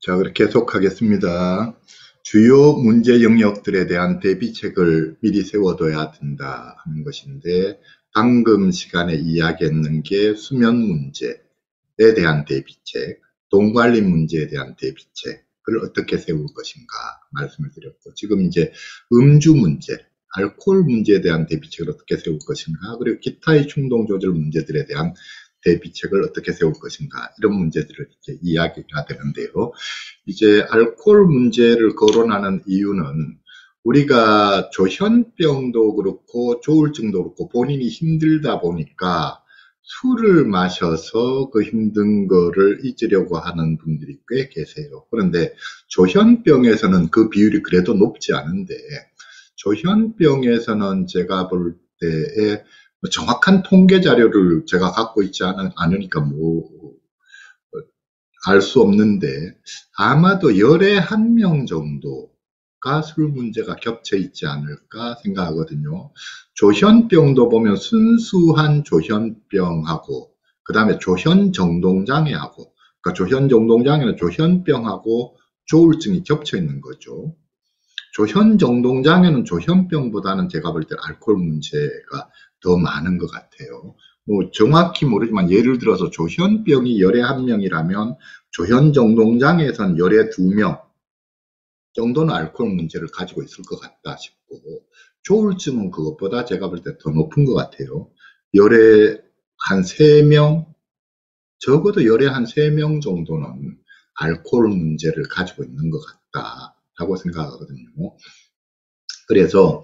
자, 그렇게 계속하겠습니다. 주요 문제 영역들에 대한 대비책을 미리 세워둬야 된다 하는 것인데, 방금 시간에 이야기했는 게 수면 문제에 대한 대비책, 돈관리 문제에 대한 대비책을 어떻게 세울 것인가 말씀을 드렸고, 지금 이제 음주 문제, 알코올 문제에 대한 대비책을 어떻게 세울 것인가, 그리고 기타의 충동 조절 문제들에 대한 대비책을 어떻게 세울 것인가, 이런 문제들을 이제 이야기가 되는데요. 이제 알코올 문제를 거론하는 이유는 우리가 조현병도 그렇고 조울증도 그렇고 본인이 힘들다 보니까 술을 마셔서 그 힘든 거를 잊으려고 하는 분들이 꽤 계세요. 그런데 조현병에서는 그 비율이 그래도 높지 않은데, 조현병에서는 제가 볼 때에 정확한 통계 자료를 제가 갖고 있지 않으니까 뭐 알 수 없는데, 아마도 열에 한 명 정도가 술 문제가 겹쳐 있지 않을까 생각하거든요. 조현병도 보면 순수한 조현병하고 그 다음에 조현정동장애하고, 그러니까 조현정동장애는 조현병하고 조울증이 겹쳐 있는 거죠. 조현정동장애는 조현병보다는 제가 볼 때 알코올 문제가 더 많은 것 같아요. 뭐 정확히 모르지만 예를 들어서 조현병이 열에 1명이라면 조현정동장애에서는 열에 2명 정도는 알코올 문제를 가지고 있을 것 같다 싶고, 조울증은 그것보다 제가 볼 때 더 높은 것 같아요. 열에 한 3명, 적어도 열에 한 3명 정도는 알코올 문제를 가지고 있는 것 같다라고 생각하거든요. 그래서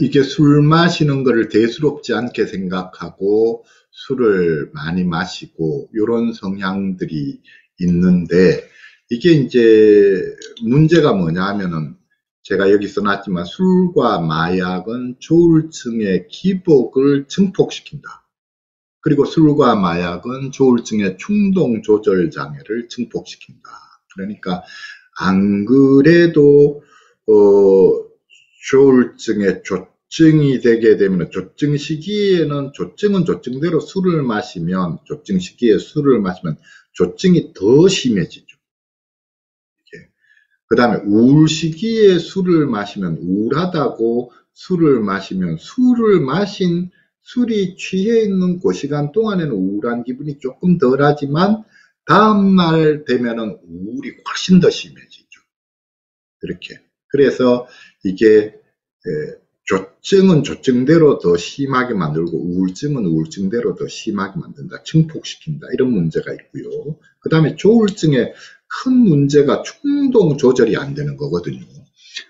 이게 술 마시는 거를 대수롭지 않게 생각하고 술을 많이 마시고 이런 성향들이 있는데, 이게 이제 문제가 뭐냐 하면은, 제가 여기 써놨지만 술과 마약은 조울증의 기복을 증폭시킨다. 그리고 술과 마약은 조울증의 충동 조절 장애를 증폭시킨다. 그러니까 안 그래도 조울증의 조증이 되게 되면, 조증 시기에는 조증대로 술을 마시면, 조증 시기에 술을 마시면 조증이 더 심해지죠. 그 다음에 우울 시기에 술을 마시면 우울하다고, 술을 마시면 술이 취해 있는 그 시간 동안에는 우울한 기분이 조금 덜하지만 다음날 되면은 우울이 훨씬 더 심해지죠. 이렇게. 그래서 이게 조증은 조증대로 더 심하게 만들고 우울증은 우울증대로 더 심하게 만든다, 증폭시킨다, 이런 문제가 있고요. 그 다음에 조울증의 큰 문제가 충동 조절이 안 되는 거거든요.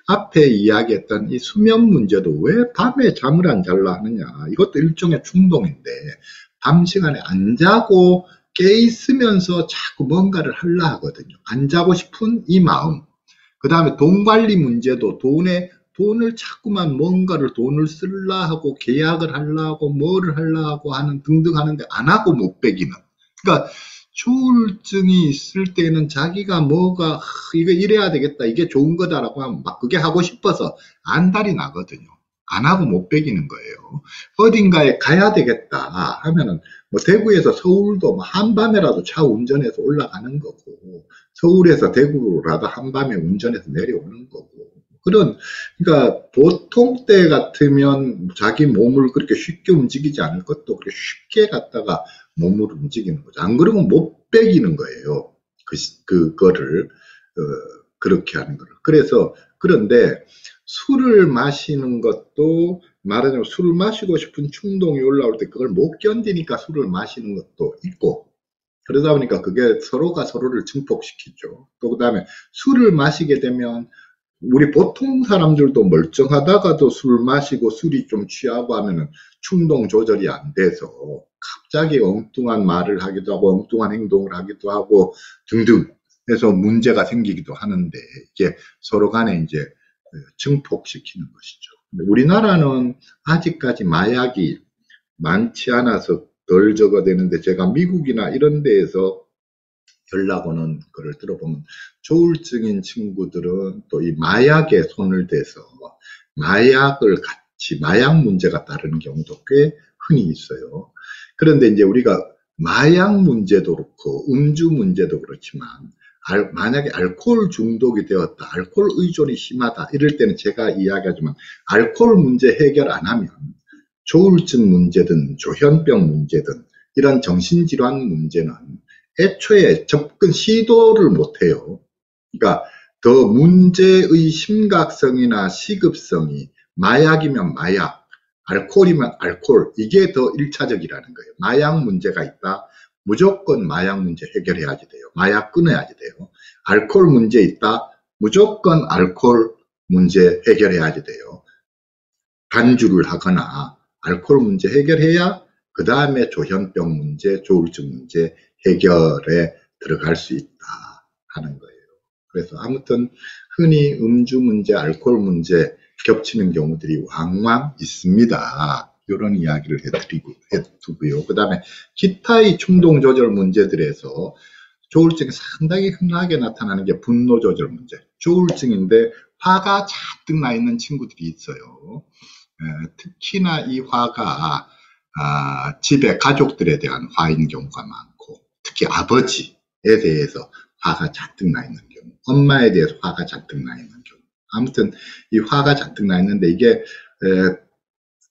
앞에 이야기했던 이 수면 문제도 왜 밤에 잠을 안 잘라 하느냐, 이것도 일종의 충동인데, 밤 시간에 안 자고 깨 있으면서 자꾸 뭔가를 하려 하거든요. 안 자고 싶은 이 마음. 그 다음에 돈 관리 문제도 돈을 자꾸만 뭔가를 돈을 쓰려 하고 계약을 하려고 뭐를 하려고 하는 등등 하는데 안 하고 못 빼기는. 그러니까 조울증이 있을 때는 자기가 뭐가 이거 이래야 되겠다, 이게 좋은 거다라고 하면 막 그게 하고 싶어서 안달이 나거든요. 안 하고 못 빼기는 거예요. 어딘가에 가야 되겠다 하면은 뭐 대구에서 서울도 한밤에라도 차 운전해서 올라가는 거고, 서울에서 대구라도 한밤에 운전해서 내려오는 거고, 그러니까 보통 때 같으면 자기 몸을 그렇게 쉽게 움직이지 않을 것도 그렇게 쉽게 갔다가 몸을 움직이는 거죠. 안 그러면 못 빼기는 거예요. 그거를 그렇게 하는 거를. 그래서 그런데 술을 마시는 것도, 말하자면 술을 마시고 싶은 충동이 올라올 때 그걸 못 견디니까 술을 마시는 것도 있고, 그러다 보니까 그게 서로가 서로를 증폭시키죠. 또 그 다음에 술을 마시게 되면 우리 보통 사람들도 멀쩡하다가도 술 마시고 술이 좀 취하고 하면은 충동 조절이 안 돼서 갑자기 엉뚱한 말을 하기도 하고 엉뚱한 행동을 하기도 하고 등등 해서 문제가 생기기도 하는데, 이게 서로 간에 이제 증폭시키는 것이죠. 우리나라는 아직까지 마약이 많지 않아서 덜 적어되는데 제가 미국이나 이런 데에서 연락 오는 글을 들어보면 조울증인 친구들은 또 이 마약에 손을 대서 마약을 같이 마약 문제가 따르는 경우도 꽤 흔히 있어요. 그런데 이제 우리가 마약 문제도 그렇고 음주 문제도 그렇지만 만약에 알코올 중독이 되었다, 알코올 의존이 심하다 이럴 때는 제가 이야기하지만 알코올 문제 해결 안 하면 조울증 문제든 조현병 문제든 이런 정신질환 문제는 애초에 접근 시도를 못해요. 그러니까 더 문제의 심각성이나 시급성이 마약이면 마약, 알코올이면 알코올 이게 더 1차적이라는 거예요. 마약 문제가 있다. 무조건 마약 문제 해결해야지 돼요. 마약 끊어야지 돼요. 알코올 문제 있다. 무조건 알코올 문제 해결해야지 돼요. 단주를 하거나 알코올 문제 해결해야 그 다음에 조현병 문제, 조울증 문제 해결에 들어갈 수 있다 하는 거예요. 그래서 아무튼 흔히 음주 문제, 알코올 문제 겹치는 경우들이 왕왕 있습니다. 이런 이야기를 해두고요. 그 다음에 기타의 충동 조절 문제들에서 조울증이 상당히 흔하게 나타나는 게 분노 조절 문제. 조울증인데 화가 잔뜩 나 있는 친구들이 있어요. 특히나 이 화가 집에 가족들에 대한 화인 경우가 많고 특히 아버지에 대해서 화가 잔뜩 나 있는 경우, 엄마에 대해서 화가 잔뜩 나 있는 경우. 아무튼 이 화가 잔뜩 나 있는데 이게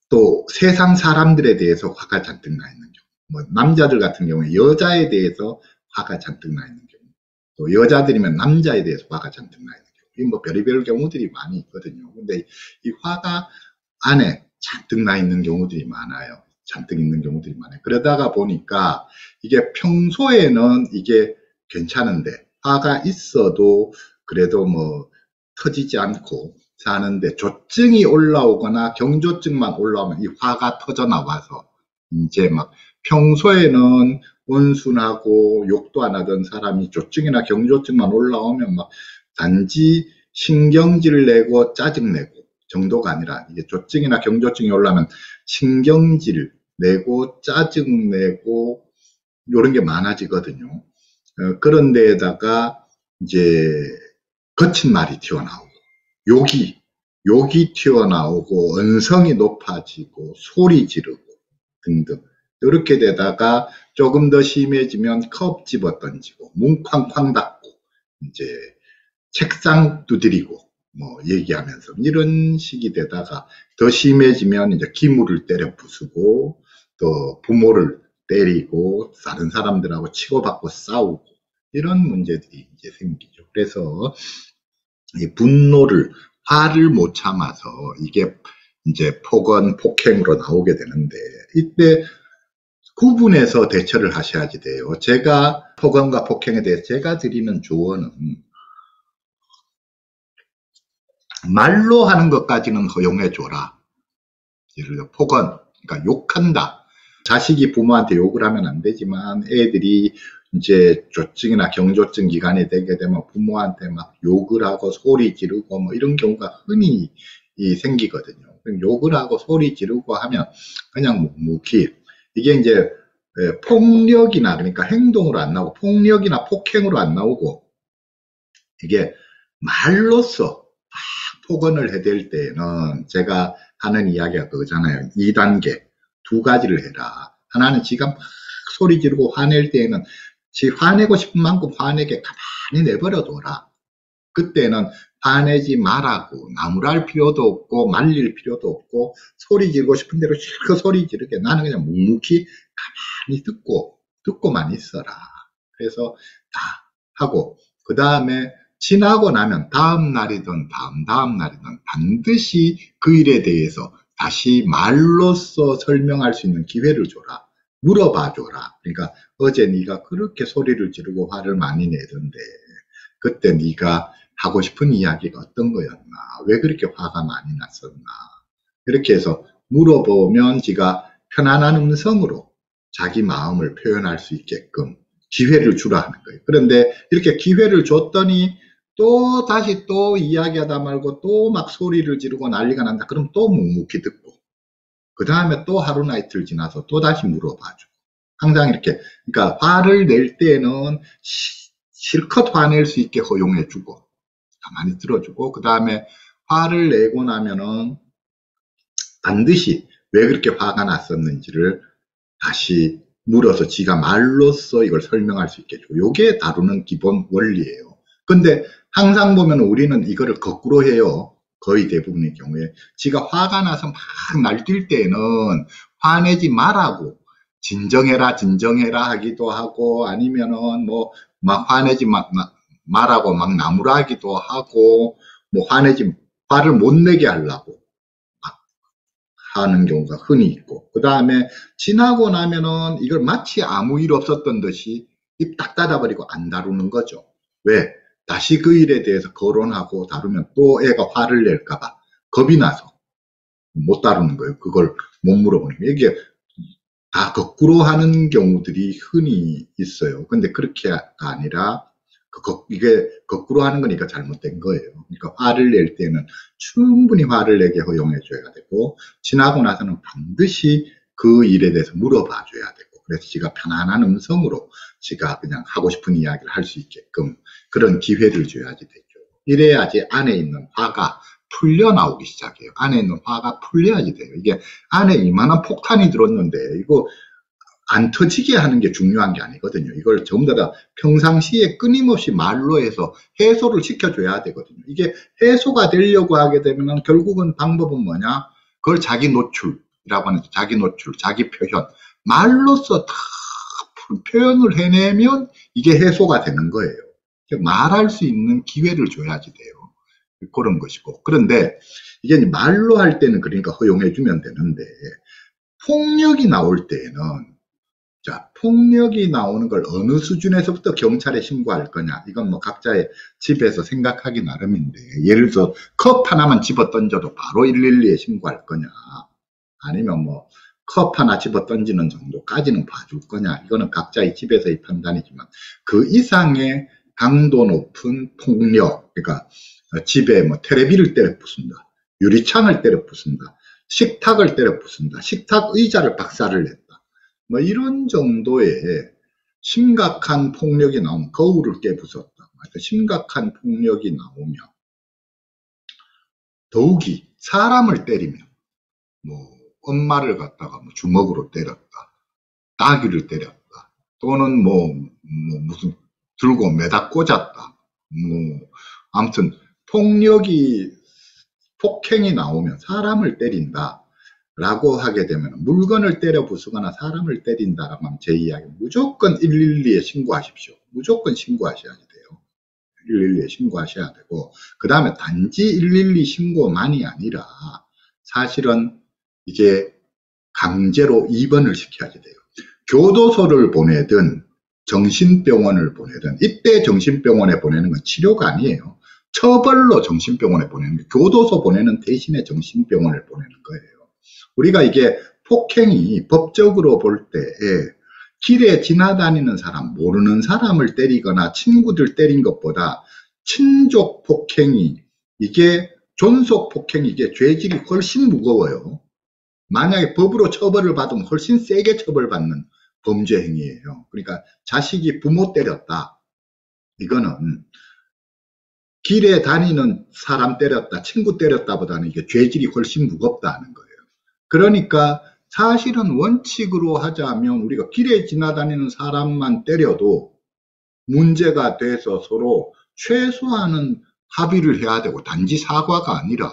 또 세상 사람들에 대해서 화가 잔뜩 나 있는 경우, 뭐 남자들 같은 경우에 여자에 대해서 화가 잔뜩 나 있는 경우, 또 여자들이면 남자에 대해서 화가 잔뜩 나 있는 경우, 이 뭐 별의별 경우들이 많이 있거든요. 근데 이 화가 안에 잔뜩 나 있는 경우들이 많아요. 잔뜩 있는 경우들이 많아요. 그러다가 보니까 이게 평소에는 이게 괜찮은데 화가 있어도 그래도 뭐 터지지 않고 사는데 조증이 올라오거나 경조증만 올라오면 이 화가 터져 나와서 이제 막 평소에는 온순하고 욕도 안 하던 사람이 조증이나 경조증만 올라오면 막 단지 신경질 내고 짜증내고 정도가 아니라 이게 조증이나 경조증이 올라오면 신경질 내고 짜증내고 이런 게 많아지거든요. 그런 데에다가 이제 거친 말이 튀어나오고 욕이 튀어나오고 언성이 높아지고 소리 지르고 등등 이렇게 되다가 조금 더 심해지면 컵 집어 던지고 문 쾅쾅 닫고 이제 책상 두드리고 뭐 얘기하면서 이런 식이 되다가 더 심해지면 이제 기물을 때려 부수고 또 부모를 때리고 다른 사람들하고 치고받고 싸우고 이런 문제들이 이제 생기죠. 그래서 이 분노를 화를 못 참아서 이게 이제 폭언 폭행으로 나오게 되는데 이때 구분해서 대처를 하셔야지 돼요. 제가 폭언과 폭행에 대해 제가 드리는 조언은 말로 하는 것까지는 허용해줘라. 예를 들어 폭언, 그러니까 욕한다. 자식이 부모한테 욕을 하면 안 되지만 애들이 이제 조증이나 경조증 기간이 되게 되면 부모한테 막 욕을 하고 소리 지르고 뭐 이런 경우가 흔히 생기거든요. 욕을 하고 소리 지르고 하면 그냥 묵묵히 이게 이제 폭력이나 그러니까 행동으로 안 나오고 폭력이나 폭행으로 안 나오고 이게 말로써 폭언을 해댈 때는 제가 하는 이야기가 그거잖아요. 2단계, 두 가지를 해라. 하나는 지가 막 소리 지르고 화낼 때에는 지 화내고 싶은 만큼 화내게 가만히 내버려둬라. 그때는 화내지 말라고 나무랄 필요도 없고 말릴 필요도 없고 소리 지르고 싶은 대로 실컷 소리 지르게 나는 그냥 묵묵히 가만히 듣고만 있어라. 그래서 다 하고 그 다음에 지나고 나면 다음 날이든 다음 날이든 반드시 그 일에 대해서 다시 말로써 설명할 수 있는 기회를 줘라. 물어봐 줘라. 그러니까 어제 네가 그렇게 소리를 지르고 화를 많이 내던데 그때 네가 하고 싶은 이야기가 어떤 거였나? 왜 그렇게 화가 많이 났었나? 이렇게 해서 물어보면 지가 편안한 음성으로 자기 마음을 표현할 수 있게끔 기회를 주라 하는 거예요. 그런데 이렇게 기회를 줬더니 또 다시 또 이야기하다 말고 또 막 소리를 지르고 난리가 난다. 그럼 또 묵묵히 듣고 그 다음에 또 하루 나이틀 지나서 또 다시 물어봐주고 항상 이렇게, 그러니까 화를 낼 때는 실컷 화낼 수 있게 허용해주고, 가만히 들어주고, 그 다음에 화를 내고 나면은 반드시 왜 그렇게 화가 났었는지를 다시 물어서 지가 말로써 이걸 설명할 수 있게 해주고, 요게 다루는 기본 원리예요. 근데 항상 보면 우리는 이거를 거꾸로 해요. 거의 대부분의 경우에 지가 화가 나서 막 날뛸 때에는 화내지 말라고 진정해라 진정해라 하기도 하고, 아니면은 뭐 막 화내지 말라고 막 나무라 하기도 하고, 뭐 화를 못 내게 하려고 막 하는 경우가 흔히 있고, 그 다음에 지나고 나면은 이걸 마치 아무 일 없었던 듯이 입 딱 닫아버리고 안 다루는 거죠. 왜? 다시 그 일에 대해서 거론하고 다루면 또 애가 화를 낼까봐 겁이 나서 못 다루는 거예요. 그걸 못 물어보는 거예요. 이게 다 거꾸로 하는 경우들이 흔히 있어요. 근데 그렇게가 아니라 이게 거꾸로 하는 거니까 잘못된 거예요. 그러니까 화를 낼 때는 충분히 화를 내게 허용해 줘야 되고, 지나고 나서는 반드시 그 일에 대해서 물어봐 줘야 되고, 그래서 지가 편안한 음성으로 지가 그냥 하고 싶은 이야기를 할 수 있게끔 그런 기회를 줘야지 되죠. 이래야지 안에 있는 화가 풀려 나오기 시작해요. 안에 있는 화가 풀려야지 돼요. 이게 안에 이만한 폭탄이 들었는데 이거 안 터지게 하는 게 중요한 게 아니거든요. 이걸 전부 다 평상시에 끊임없이 말로 해서 해소를 시켜줘야 되거든요. 이게 해소가 되려고 하게 되면 결국은 방법은 뭐냐? 그걸 자기 노출이라고 하는, 자기 노출, 자기 표현, 말로써 다 표현을 해내면 이게 해소가 되는 거예요. 말할 수 있는 기회를 줘야지 돼요. 그런 것이고, 그런데 이게 말로 할 때는 그러니까 허용해주면 되는데, 폭력이 나올 때에는, 자, 폭력이 나오는 걸 어느 수준에서부터 경찰에 신고할 거냐, 이건 뭐 각자의 집에서 생각하기 나름인데, 예를 들어서 컵 하나만 집어 던져도 바로 112에 신고할 거냐, 아니면 뭐 컵 하나 집어 던지는 정도까지는 봐줄 거냐, 이거는 각자의 집에서의 판단이지만, 그 이상의 강도 높은 폭력, 그러니까 집에 뭐 테레비를 때려 부순다, 유리창을 때려 부순다, 식탁을 때려 부순다, 식탁 의자를 박살을 냈다, 뭐 이런 정도의 심각한 폭력이 나오면, 거울을 깨부쉈다, 심각한 폭력이 나오면, 더욱이 사람을 때리면, 뭐 엄마를 갖다가 뭐 주먹으로 때렸다, 따귀를 때렸다, 또는 뭐 무슨 들고 매다 꽂았다, 뭐 아무튼 폭행이 나오면, 사람을 때린다 라고 하게 되면, 물건을 때려 부수거나 사람을 때린다 라고 하면, 제 이야기 무조건 112에 신고하십시오. 무조건 신고하셔야 돼요. 112에 신고하셔야 되고, 그 다음에 단지 112 신고만이 아니라 사실은 이게 강제로 입원을 시켜야지 돼요. 교도소를 보내든 정신병원을 보내든, 이때 정신병원에 보내는 건 치료가 아니에요. 처벌로 정신병원에 보내는 거예요. 교도소 보내는 대신에 정신병원을 보내는 거예요. 우리가 이게 폭행이 법적으로 볼 때 길에 지나다니는 사람, 모르는 사람을 때리거나 친구들 때린 것보다 친족 폭행이, 이게 존속 폭행이, 이게 죄질이 훨씬 무거워요. 만약에 법으로 처벌을 받으면 훨씬 세게 처벌받는 범죄 행위예요. 그러니까 자식이 부모 때렸다, 이거는 길에 다니는 사람 때렸다, 친구 때렸다 보다는 이게 죄질이 훨씬 무겁다는 거예요. 그러니까 사실은 원칙으로 하자면, 우리가 길에 지나다니는 사람만 때려도 문제가 돼서 서로 최소한은 합의를 해야 되고, 단지 사과가 아니라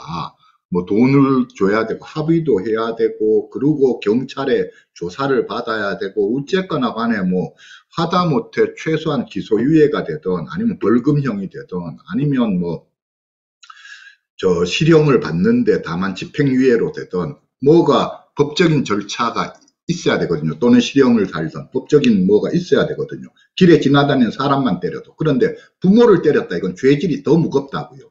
뭐 돈을 줘야 되고, 합의도 해야 되고, 그리고 경찰에 조사를 받아야 되고, 어쨌거나 간에 뭐 하다못해 최소한 기소유예가 되든, 아니면 벌금형이 되든, 아니면 뭐 저 실형을 받는데 다만 집행유예로 되든, 뭐가 법적인 절차가 있어야 되거든요. 또는 실형을 살든 법적인 뭐가 있어야 되거든요. 길에 지나다니는 사람만 때려도. 그런데 부모를 때렸다, 이건 죄질이 더 무겁다고요.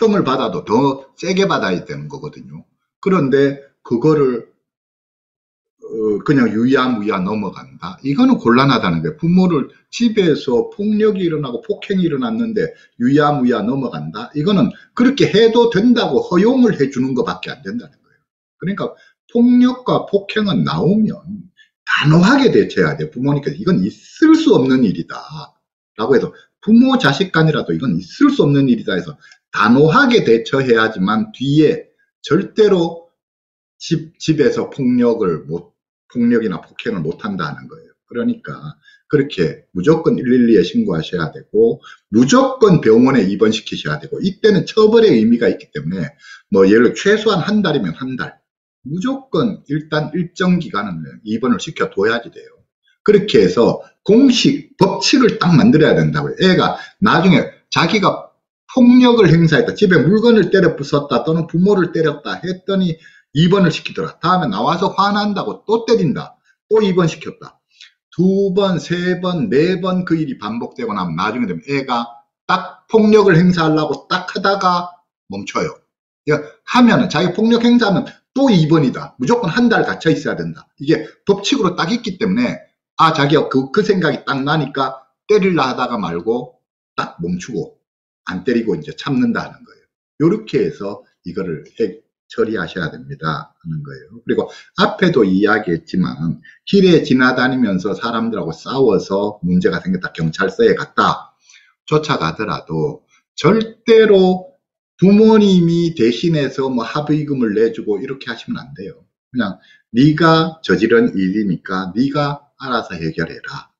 형을 받아도 더 세게 받아야 되는 거거든요. 그런데 그거를 그냥 유야무야 넘어간다, 이거는 곤란하다는 거예요. 부모를, 집에서 폭력이 일어나고 폭행이 일어났는데 유야무야 넘어간다, 이거는 그렇게 해도 된다고 허용을 해주는 것밖에 안 된다는 거예요. 그러니까 폭력과 폭행은 나오면 단호하게 대처해야 돼요. 부모님께서 이건 있을 수 없는 일이다 라고 해서, 부모 자식 간이라도 이건 있을 수 없는 일이다 해서 단호하게 대처해야지만 뒤에 절대로 집에서 폭력이나 폭행을 못한다는 거예요. 그러니까 그렇게 무조건 112에 신고하셔야 되고, 무조건 병원에 입원시키셔야 되고, 이때는 처벌의 의미가 있기 때문에 뭐 예를 들어 최소한 한 달이면 한 달 무조건 일단 일정 기간은 입원을 시켜둬야지 돼요. 그렇게 해서 공식 법칙을 딱 만들어야 된다고요. 애가 나중에 자기가 폭력을 행사했다, 집에 물건을 때려 부쉈다 또는 부모를 때렸다 했더니 입원을 시키더라, 다음에 나와서 화난다고 또 때린다, 또 입원시켰다, 두 번, 세 번, 네 번 그 일이 반복되고 나면 나중에 되면 애가 딱 폭력을 행사하려고 딱 하다가 멈춰요. 그러니까 하면은, 자기 폭력 행사하면 또 입원이다, 무조건 한 달 갇혀 있어야 된다, 이게 법칙으로 딱 있기 때문에 아 자기가 그 생각이 딱 나니까 때릴라 하다가 말고 딱 멈추고 안 때리고 이제 참는다는 거예요. 요렇게 해서 이거를 처리하셔야 됩니다 하는 거예요. 그리고 앞에도 이야기했지만 길에 지나다니면서 사람들하고 싸워서 문제가 생겼다, 경찰서에 갔다, 쫓아가더라도 절대로 부모님이 대신해서 뭐 합의금을 내주고 이렇게 하시면 안 돼요. 그냥 네가 저지른 일이니까 네가 알아서 해결해라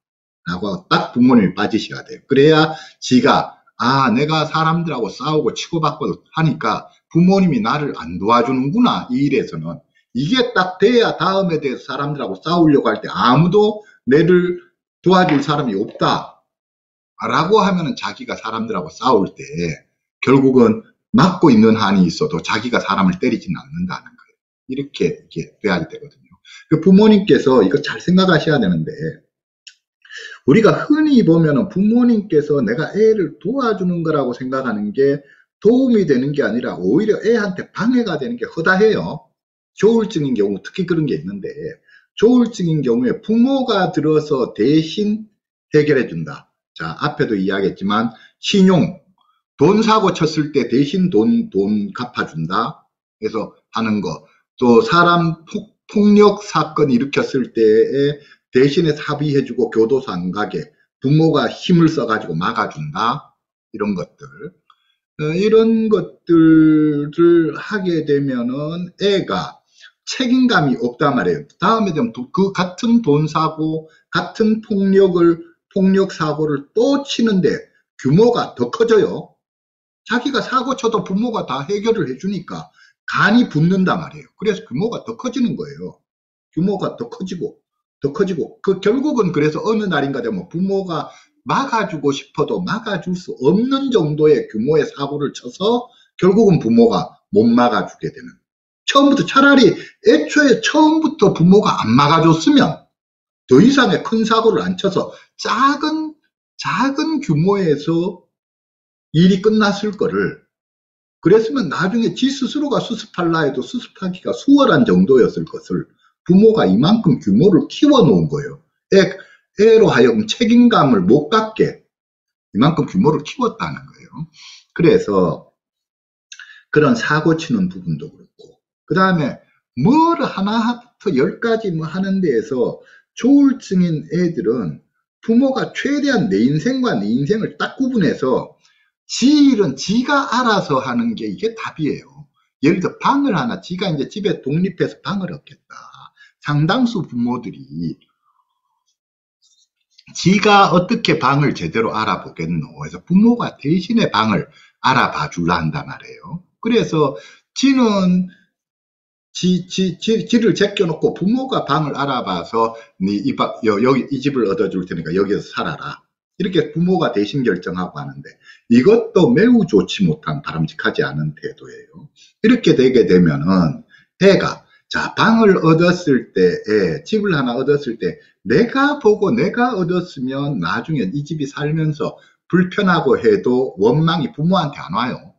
라고 딱 부모님이 빠지셔야 돼요. 그래야 지가 아 내가 사람들하고 싸우고 치고받고 하니까 부모님이 나를 안 도와주는구나, 이 일에서는. 이게 딱 돼야 다음에 대해서 사람들하고 싸우려고 할 때 아무도 내를 도와줄 사람이 없다 라고 하면은 자기가 사람들하고 싸울 때 결국은 막고 있는 한이 있어도 자기가 사람을 때리지는 않는다는 거예요. 이렇게 돼야 되거든요. 부모님께서 이거 잘 생각하셔야 되는데, 우리가 흔히 보면은 부모님께서 내가 애를 도와주는 거라고 생각하는 게 도움이 되는 게 아니라 오히려 애한테 방해가 되는 게 허다해요. 조울증인 경우 특히 그런 게 있는데, 조울증인 경우에 부모가 들어서 대신 해결해 준다. 자, 앞에도 이야기했지만 신용, 돈 사고 쳤을 때 대신 돈 갚아준다 해서 하는 거, 또 사람 폭력 사건 일으켰을 때에 대신에 합의해주고, 교도소 안 가게 부모가 힘을 써가지고 막아준다, 이런 것들, 이런 것들을 하게 되면은 애가 책임감이 없다 말이에요. 다음에 되면 그 같은 돈 사고, 같은 폭력 사고를 또 치는데 규모가 더 커져요. 자기가 사고 쳐도 부모가 다 해결을 해주니까 간이 붙는다 말이에요. 그래서 규모가 더 커지는 거예요. 규모가 더 커지고 그 결국은 그래서 어느 날인가 되면 부모가 막아주고 싶어도 막아줄 수 없는 정도의 규모의 사고를 쳐서 결국은 부모가 못 막아주게 되는, 처음부터 차라리 애초에 처음부터 부모가 안 막아줬으면 더 이상의 큰 사고를 안 쳐서 작은 규모에서 일이 끝났을 거를, 그랬으면 나중에 지 스스로가 수습할라 해도 수습하기가 수월한 정도였을 것을 부모가 이만큼 규모를 키워놓은 거예요. 애로 하여금 책임감을 못 갖게 이만큼 규모를 키웠다는 거예요. 그래서 그런 사고 치는 부분도 그렇고, 그 다음에 뭘 하나부터 10가지 뭐 하는 데에서 조울증인 애들은 부모가 최대한 내 인생과 내 인생을 딱 구분해서 지 일은 지가 알아서 하는 게 이게 답이에요. 예를 들어 방을 하나, 지가 이제 집에 독립해서 방을 얻겠다. 상당수 부모들이 지가 어떻게 방을 제대로 알아보겠노, 그래서 부모가 대신에 방을 알아봐 주려 한단 말이에요. 그래서 지는 지를 제껴놓고 부모가 방을 알아봐서 여기 이 집을 얻어줄 테니까 여기서 살아라, 이렇게 부모가 대신 결정하고 하는데, 이것도 매우 좋지 못한 바람직하지 않은 태도예요. 이렇게 되게 되면은 애가 자 방을 얻었을 때에, 집을 하나 얻었을 때 내가 보고 내가 얻었으면 나중에 이 집이 살면서 불편하고 해도 원망이 부모한테 안 와요.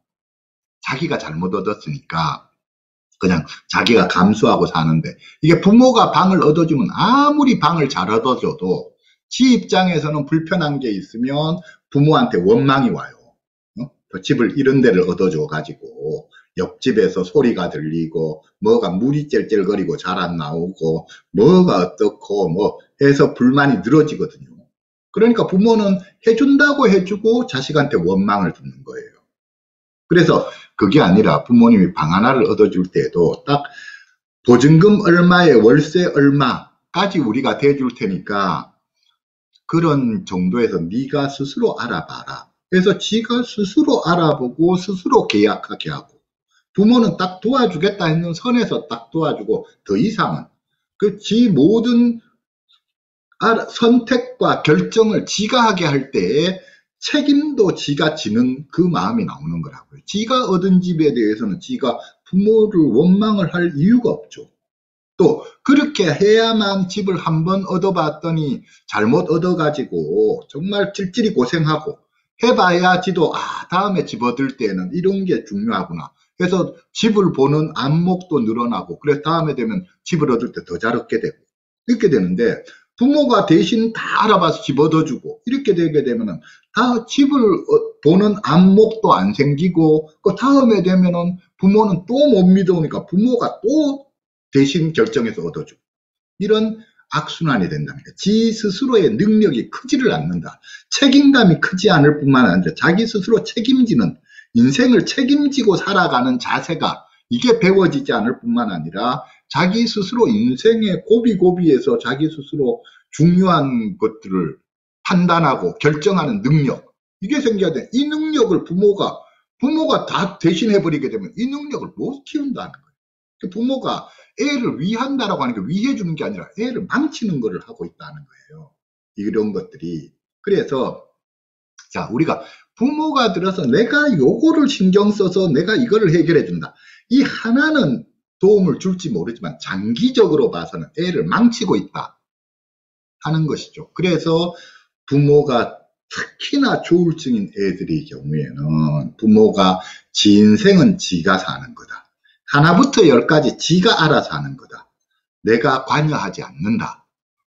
자기가 잘못 얻었으니까 그냥 자기가 감수하고 사는데, 이게 부모가 방을 얻어주면 아무리 방을 잘 얻어줘도 지 입장에서는 불편한 게 있으면 부모한테 원망이 와요. 집을 이런 데를 얻어줘 가지고 옆집에서 소리가 들리고 뭐가 물이 쩔쩔거리고 잘 안 나오고 뭐가 어떻고 뭐 해서 불만이 늘어지거든요. 그러니까 부모는 해준다고 해주고 자식한테 원망을 듣는 거예요. 그래서 그게 아니라 부모님이 방 하나를 얻어줄 때에도 딱 보증금 얼마에 월세 얼마까지 우리가 대줄 테니까 그런 정도에서 네가 스스로 알아봐라. 그래서 지가 스스로 알아보고 스스로 계약하게 하고, 부모는 딱 도와주겠다 했는 선에서 딱 도와주고, 더 이상은 그 지 모든 선택과 결정을 지가 하게 할 때에 책임도 지가 지는 그 마음이 나오는 거라고요. 지가 얻은 집에 대해서는 지가 부모를 원망을 할 이유가 없죠. 또 그렇게 해야만 집을 한번 얻어봤더니 잘못 얻어가지고 정말 찔찔이 고생하고 해봐야 지도 아 다음에 집 얻을 때는 이런 게 중요하구나. 그래서 집을 보는 안목도 늘어나고, 그래서 다음에 되면 집을 얻을 때 더 잘 얻게 되고 이렇게 되는데, 부모가 대신 다 알아봐서 집 얻어주고 이렇게 되게 되면은 다 집을 보는 안목도 안 생기고, 그 다음에 되면은 부모는 또 못 믿으니까 부모가 또 대신 결정해서 얻어주고, 이런 악순환이 된답니다. 지 스스로의 능력이 크지를 않는다. 책임감이 크지 않을 뿐만 아니라 자기 스스로 책임지는, 인생을 책임지고 살아가는 자세가 이게 배워지지 않을 뿐만 아니라 자기 스스로 인생의 고비고비에서 자기 스스로 중요한 것들을 판단하고 결정하는 능력, 이게 생겨야 돼. 이 능력을 부모가 다 대신해버리게 되면 이 능력을 못 키운다는 거예요. 부모가 애를 위한다라고 하는 게 위해주는 게 아니라 애를 망치는 거를 하고 있다는 거예요. 이런 것들이. 그래서 자, 우리가 부모가 들어서 내가 요거를 신경 써서 내가 이거를 해결해 준다, 이 하나는 도움을 줄지 모르지만 장기적으로 봐서는 애를 망치고 있다 하는 것이죠. 그래서 부모가 특히나 조울증인 애들의 경우에는 부모가 지 인생은 지가 사는 거다, 하나부터 열까지 지가 알아서 하는 거다, 내가 관여하지 않는다,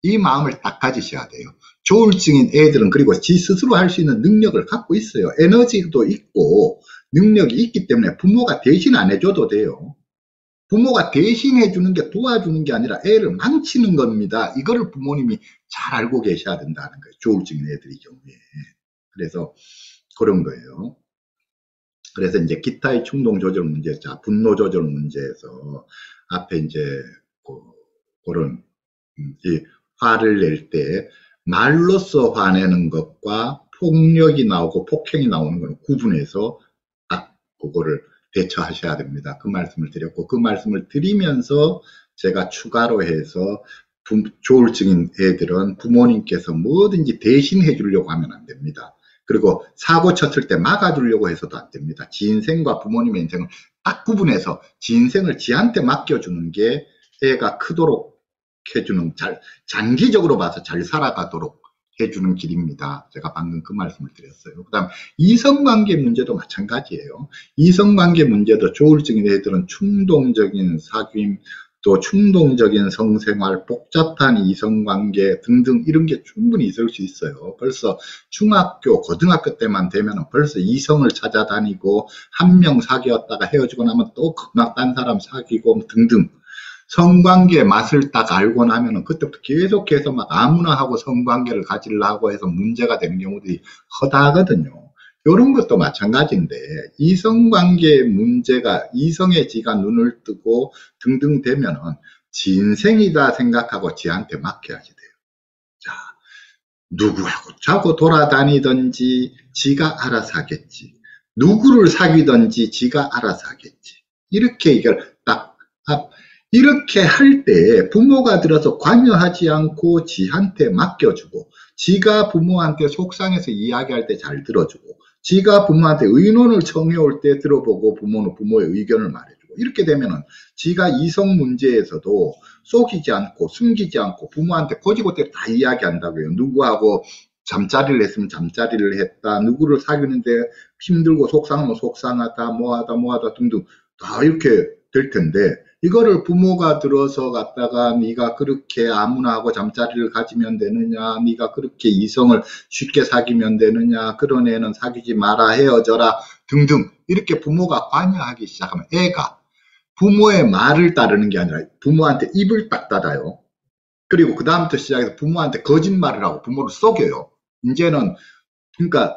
이 마음을 딱 가지셔야 돼요. 조울증인 애들은 그리고 지 스스로 할 수 있는 능력을 갖고 있어요. 에너지도 있고 능력이 있기 때문에 부모가 대신 안 해줘도 돼요. 부모가 대신 해주는 게 도와주는 게 아니라 애를 망치는 겁니다. 이거를 부모님이 잘 알고 계셔야 된다는 거예요, 조울증인 애들의 경우에. 그래서 그런 거예요. 그래서 이제 기타의 충동 조절 문제, 자, 분노 조절 문제에서 앞에 이제 그런 이 화를 낼 때 말로써 화내는 것과 폭력이 나오고 폭행이 나오는 걸 구분해서 딱 그거를 대처하셔야 됩니다. 그 말씀을 드렸고, 그 말씀을 드리면서 제가 추가로 해서 조울증인 애들은 부모님께서 뭐든지 대신해 주려고 하면 안 됩니다. 그리고 사고 쳤을 때 막아주려고 해서도 안 됩니다. 지 인생과 부모님의 인생을 딱 구분해서 지 인생을 지한테 맡겨주는 게 애가 크도록 해주는, 장기적으로 봐서 잘 살아가도록 해주는 길입니다. 제가 방금 그 말씀을 드렸어요. 그 다음 이성관계 문제도 마찬가지예요. 이성관계 문제도 조울증인 애들은 충동적인 사귐, 또 충동적인 성생활, 복잡한 이성관계 등등 이런 게 충분히 있을 수 있어요. 벌써 중학교, 고등학교 때만 되면 벌써 이성을 찾아다니고, 한 명 사귀었다가 헤어지고 나면 또 금방 딴 사람 사귀고 등등, 성관계 맛을 딱 알고 나면 그때부터 계속해서 막 아무나 하고 성관계를 가지려고 해서 문제가 되는 경우들이 허다하거든요. 이런 것도 마찬가지인데, 이성관계 문제가, 이성의 지가 눈을 뜨고 등등 되면은 지 인생이다 생각하고 지한테 맡겨야지 돼요. 자, 누구하고 자고 돌아다니든지 지가 알아서 하겠지, 누구를 사귀든지 지가 알아서 하겠지, 이렇게 이걸 딱 이렇게 할 때 부모가 들어서 관여하지 않고 지한테 맡겨주고, 지가 부모한테 속상해서 이야기할 때 잘 들어주고, 지가 부모한테 의논을 청해올 때 들어보고 부모는 부모의 의견을 말해주고, 이렇게 되면은 지가 이성 문제에서도 속이지 않고 숨기지 않고 부모한테 고지고대 다 이야기한다고요. 누구하고 잠자리를 했으면 잠자리를 했다, 누구를 사귀는데 힘들고 속상하면 속상하다, 뭐하다 등등 다 이렇게 될 텐데, 이거를 부모가 들어서 갔다가 네가 그렇게 아무나 하고 잠자리를 가지면 되느냐, 네가 그렇게 이성을 쉽게 사귀면 되느냐, 그런 애는 사귀지 마라, 헤어져라, 등등 이렇게 부모가 관여하기 시작하면 애가 부모의 말을 따르는 게 아니라 부모한테 입을 딱 따라요. 그리고 그 다음부터 시작해서 부모한테 거짓말을 하고 부모를 속여요. 이제는 그러니까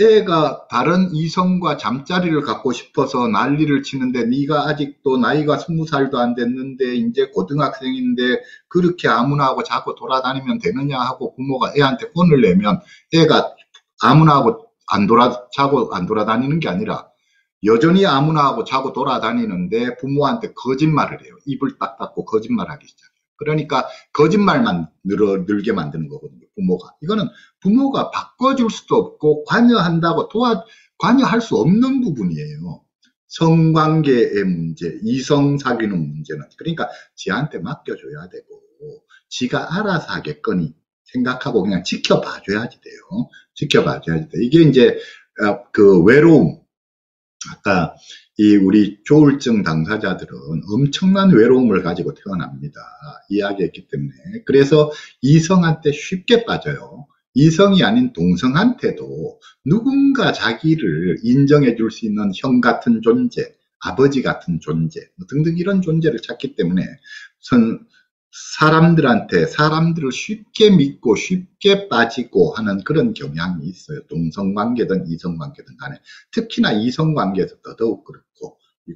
애가 다른 이성과 잠자리를 갖고 싶어서 난리를 치는데 네가 아직도 나이가 20살도 안 됐는데 이제 고등학생인데 그렇게 아무나 하고 자꾸 돌아다니면 되느냐 하고 부모가 애한테 혼을 내면 애가 아무나 하고 자고 안 돌아다니는 게 아니라 여전히 아무나 하고 자고 돌아다니는데 부모한테 거짓말을 해요. 입을 딱 닫고 거짓말하기 시작해요. 그러니까 거짓말만 늘게 만드는 거거든요, 부모가. 이거는 부모가 바꿔줄 수도 없고 관여한다고 관여할 수 없는 부분이에요. 성관계의 문제, 이성 사귀는 문제는 그러니까 지한테 맡겨줘야 되고 지가 알아서 하겠거니 생각하고 그냥 지켜봐줘야지 돼요. 지켜봐줘야지 돼. 이게 이제 그 외로움, 아까 이 우리 조울증 당사자들은 엄청난 외로움을 가지고 태어납니다. 이야기했기 때문에. 그래서 이성한테 쉽게 빠져요. 이성이 아닌 동성한테도 누군가 자기를 인정해 줄 수 있는 형 같은 존재, 아버지 같은 존재 등등 이런 존재를 찾기 때문에 사람들을 쉽게 믿고 쉽게 빠지고 하는 그런 경향이 있어요. 동성관계든 이성관계든 간에. 특히나 이성관계에서 더더욱 그렇고.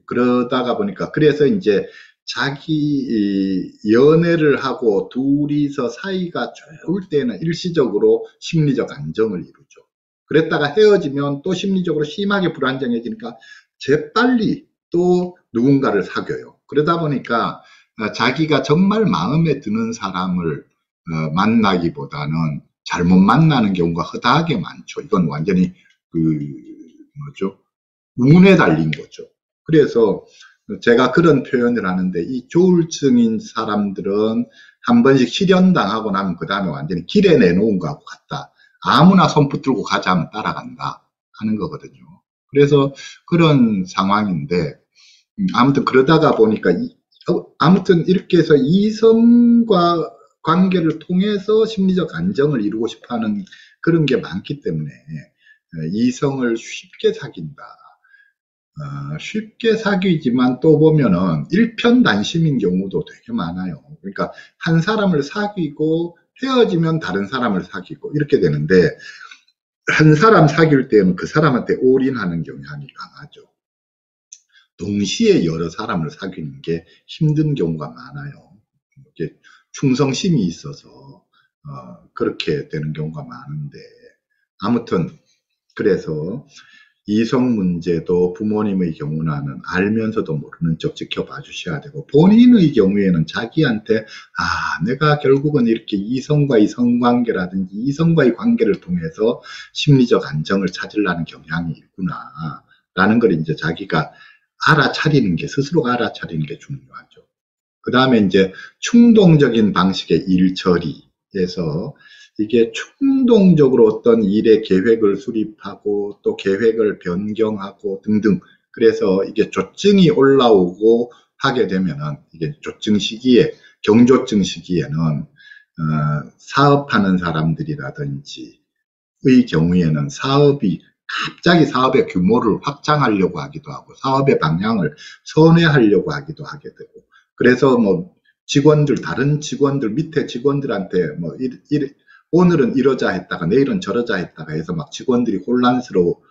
그러다가 보니까, 그래서 이제 자기 연애를 하고 둘이서 사이가 좋을 때는 일시적으로 심리적 안정을 이루죠. 그랬다가 헤어지면 또 심리적으로 심하게 불안정해지니까 재빨리 또 누군가를 사귀어요. 그러다 보니까 자기가 정말 마음에 드는 사람을 만나기보다는 잘못 만나는 경우가 허다하게 많죠. 이건 완전히 뭐죠? 운에 달린 거죠. 그래서 제가 그런 표현을 하는데 이 조울증인 사람들은 한 번씩 실현당하고 나면 그 다음에 완전히 길에 내놓은 거하고 같다. 아무나 손 붙들고 가자 하면 따라간다 하는 거거든요. 그래서 그런 상황인데 아무튼 그러다가 보니까 아무튼 이렇게 해서 이성과 관계를 통해서 심리적 안정을 이루고 싶어하는 그런 게 많기 때문에 이성을 쉽게 사귄다. 쉽게 사귀지만 또 보면은 일편단심인 경우도 되게 많아요. 그러니까 한 사람을 사귀고 헤어지면 다른 사람을 사귀고 이렇게 되는데 한 사람 사귈 때는 그 사람한테 올인하는 경향이 강하죠. 동시에 여러 사람을 사귀는 게 힘든 경우가 많아요. 이렇게 충성심이 있어서 그렇게 되는 경우가 많은데 아무튼 그래서 이성 문제도 부모님의 경우는 알면서도 모르는 척 지켜봐 주셔야 되고 본인의 경우에는 자기한테 내가 결국은 이렇게 이성과 이성관계라든지 이성과의 관계를 통해서 심리적 안정을 찾으려는 경향이 있구나 라는 걸 이제 자기가 알아차리는 게, 스스로가 알아차리는 게 중요하죠. 그 다음에 이제 충동적인 방식의 일 처리에서 이게 충동적으로 어떤 일의 계획을 수립하고 또 계획을 변경하고 등등. 그래서 이게 조증이 올라오고 하게 되면은 이게 조증 시기에, 경조증 시기에는, 사업하는 사람들이라든지 의 경우에는 갑자기 사업의 규모를 확장하려고 하기도 하고 사업의 방향을 선회하려고 하기도 하게 되고 그래서 뭐 다른 직원들 밑에 직원들한테 뭐 오늘은 이러자 했다가 내일은 저러자 했다가 해서 막 직원들이 혼란스러우도록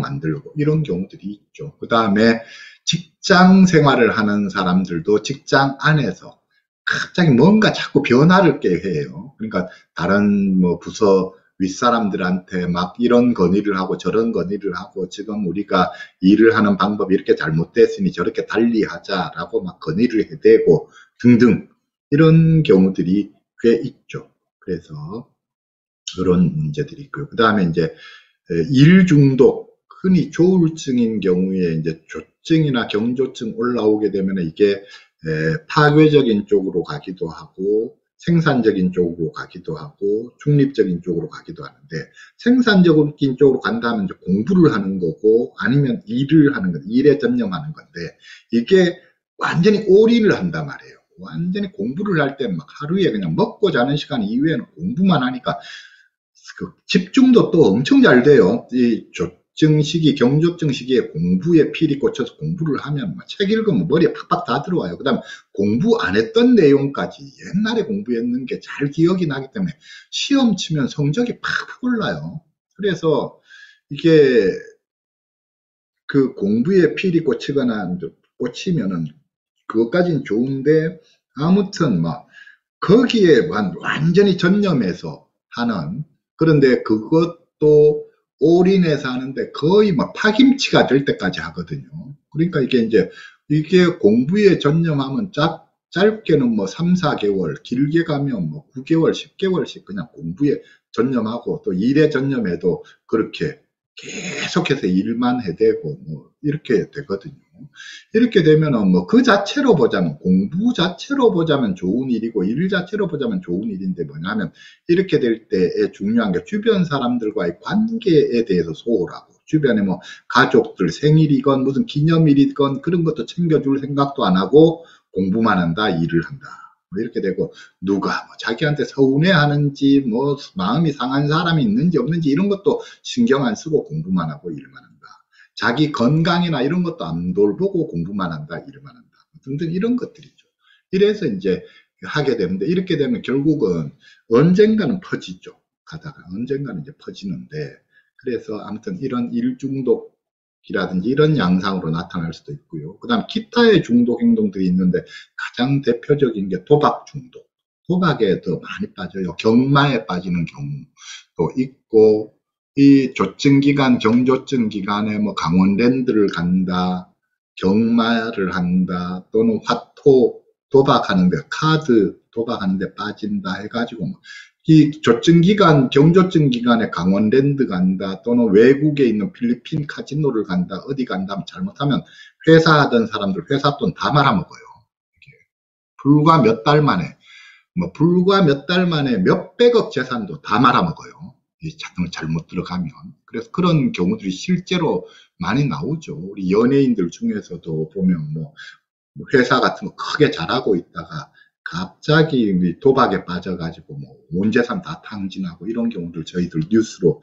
만들고 이런 경우들이 있죠. 그 다음에 직장 생활을 하는 사람들도 직장 안에서 갑자기 뭔가 자꾸 변화를 계획해요. 그러니까 다른 뭐 부서 윗사람들한테 막 이런 건의를 하고 저런 건의를 하고 지금 우리가 일을 하는 방법이 이렇게 잘못됐으니 저렇게 달리하자라고 막 건의를 해대고 등등 이런 경우들이 꽤 있죠. 그래서 그런 문제들이 있고요. 그 다음에 이제 일 중독, 흔히 조울증인 경우에 이제 조증이나 경조증 올라오게 되면 이게 파괴적인 쪽으로 가기도 하고 생산적인 쪽으로 가기도 하고 중립적인 쪽으로 가기도 하는데 생산적인 쪽으로 간다면 공부를 하는 거고 아니면 일을 하는 건 일에 전념하는 건데 이게 완전히 올인을 한단 말이에요. 완전히 공부를 할 때는 막 하루에 그냥 먹고 자는 시간 이외에는 공부만 하니까 집중도 또 엄청 잘 돼요. 이 우울증 시기, 경조증 시기에 공부에 필이 꽂혀서 공부를 하면 책 읽으면 머리에 팍팍 다 들어와요. 그 다음 공부 안 했던 내용까지 옛날에 공부했는 게 잘 기억이 나기 때문에 시험 치면 성적이 팍팍 올라요. 그래서 이게 그 공부에 필이 꽂히거나 꽂히면은 그것까지는 좋은데, 아무튼 막 거기에만 완전히 전념해서 하는, 그런데 그것도 올인해서 하는데 거의 막 파김치가 될 때까지 하거든요. 그러니까 이게 공부에 전념하면 짧게는 뭐 3, 4개월, 길게 가면 뭐 9개월, 10개월씩 그냥 공부에 전념하고, 또 일에 전념해도 그렇게 계속해서 일만 해대고 뭐 이렇게 되거든요. 이렇게 되면은 뭐 그 자체로 보자면, 공부 자체로 보자면 좋은 일이고 일 자체로 보자면 좋은 일인데, 뭐냐면 이렇게 될 때에 중요한 게 주변 사람들과의 관계에 대해서 소홀하고, 주변에 뭐 가족들 생일이건 무슨 기념일이건 그런 것도 챙겨줄 생각도 안 하고 공부만 한다, 일을 한다, 뭐 이렇게 되고, 누가 뭐 자기한테 서운해하는지 뭐 마음이 상한 사람이 있는지 없는지 이런 것도 신경 안 쓰고 공부만 하고 일만 한다. 자기 건강이나 이런 것도 안 돌보고 공부만 한다, 일만 한다 등등 이런 것들이죠. 이래서 이제 하게 되는데, 이렇게 되면 결국은 언젠가는 퍼지죠. 가다가 언젠가는 이제 퍼지는데, 그래서 아무튼 이런 일 중독이라든지 이런 양상으로 나타날 수도 있고요. 그 다음 기타의 중독 행동들이 있는데, 가장 대표적인 게 도박 중독. 도박에 더 많이 빠져요. 경마에 빠지는 경우도 있고, 이 조증기간, 경조증기간에 뭐 강원랜드를 간다, 경마를 한다, 또는 화토 도박하는데, 카드 도박하는데 빠진다 해가지고, 이 조증기간, 경조증기간에 강원랜드 간다, 또는 외국에 있는 필리핀 카지노를 간다, 어디 간다, 잘못하면 회사 하던 사람들 회사 돈 다 말아먹어요. 불과 몇 달 만에 몇백억 재산도 다 말아먹어요. 이 자금을 잘못 들어가면. 그래서 그런 경우들이 실제로 많이 나오죠. 우리 연예인들 중에서도 보면 뭐 회사 같은 거 크게 잘하고 있다가 갑자기 도박에 빠져가지고 뭐 온 재산 다 탕진하고, 이런 경우들 저희들 뉴스로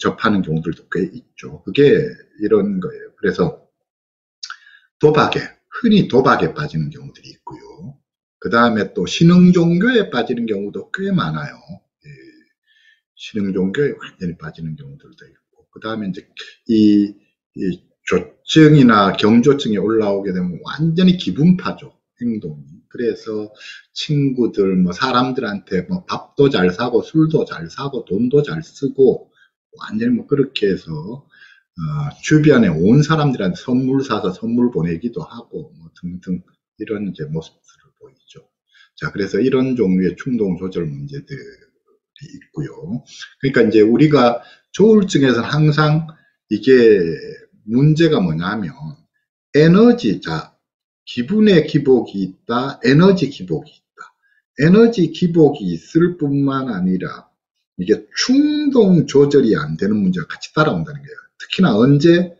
접하는 경우들도 꽤 있죠. 그게 이런 거예요. 그래서 흔히 도박에 빠지는 경우들이 있고요. 그 다음에 또 신흥 종교에 빠지는 경우도 꽤 많아요. 신흥 종교에 완전히 빠지는 경우들도 있고, 그 다음에 이제 이 조증이나 경조증이 올라오게 되면 완전히 기분파죠, 행동이. 그래서 친구들, 뭐 사람들한테 뭐 밥도 잘 사고 술도 잘 사고 돈도 잘 쓰고, 완전히 뭐 그렇게 해서 주변에 온 사람들한테 선물 사서 선물 보내기도 하고 뭐 등등 이런 이제 모습들을 보이죠. 자, 그래서 이런 종류의 충동 조절 문제들 있고요. 그러니까 이제 우리가 조울증에서는 항상 이게 문제가 뭐냐면, 에너지다, 기분의 기복이 있다, 에너지 기복이 있다. 에너지 기복이 있을 뿐만 아니라 이게 충동 조절이 안 되는 문제가 같이 따라온다는 거예요. 특히나 언제?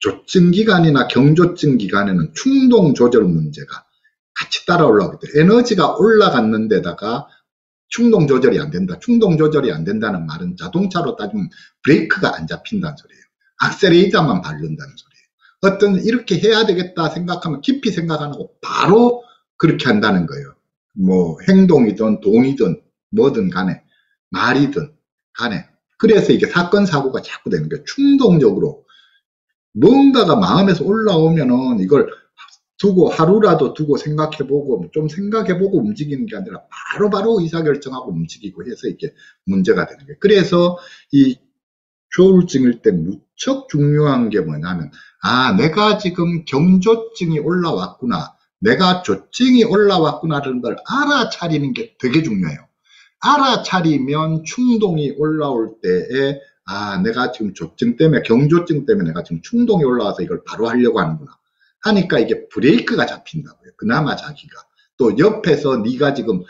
조증 기간이나 경조증 기간에는 충동 조절 문제가 같이 따라올라오게 돼요. 에너지가 올라갔는데다가 충동 조절이 안 된다. 충동 조절이 안 된다는 말은 자동차로 따지면 브레이크가 안 잡힌다는 소리예요. 악셀레이터만 밟는다는 소리예요. 어떤 이렇게 해야 되겠다 생각하면 깊이 생각 안 하고 바로 그렇게 한다는 거예요. 뭐 행동이든 돈이든 뭐든 간에, 말이든 간에. 그래서 이게 사건 사고가 자꾸 되는 거예요. 충동적으로 뭔가가 마음에서 올라오면은 이걸 하루라도 두고 생각해보고, 좀 생각해보고 움직이는 게 아니라 바로바로 의사결정하고 움직이고 해서 이게 문제가 되는 거예요. 그래서 이 조울증일 때 무척 중요한 게 뭐냐면, 아, 내가 지금 경조증이 올라왔구나, 내가 조증이 올라왔구나라는 걸 알아차리는 게 되게 중요해요. 알아차리면 충동이 올라올 때에, 아, 내가 지금 조증 때문에, 경조증 때문에 내가 지금 충동이 올라와서 이걸 바로 하려고 하는구나 하니까 이게 브레이크가 잡힌다고요. 그나마 자기가. 또 옆에서 네가 지금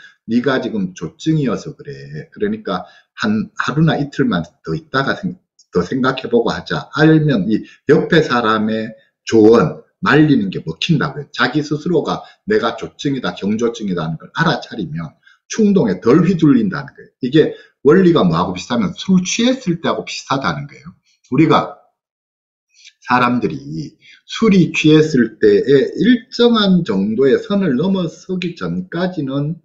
조증이어서 그래. 그러니까 한 하루나 이틀만 더 있다가 더 생각해보고 하자. 알면 이 옆에 사람의 조언, 말리는 게 먹힌다고요. 자기 스스로가 내가 조증이다, 경조증이다는 걸 알아차리면 충동에 덜 휘둘린다는 거예요. 이게 원리가 뭐하고 비슷하면 술 취했을 때하고 비슷하다는 거예요. 우리가 사람들이 술이 취했을 때에 일정한 정도의 선을 넘어서기 전까지는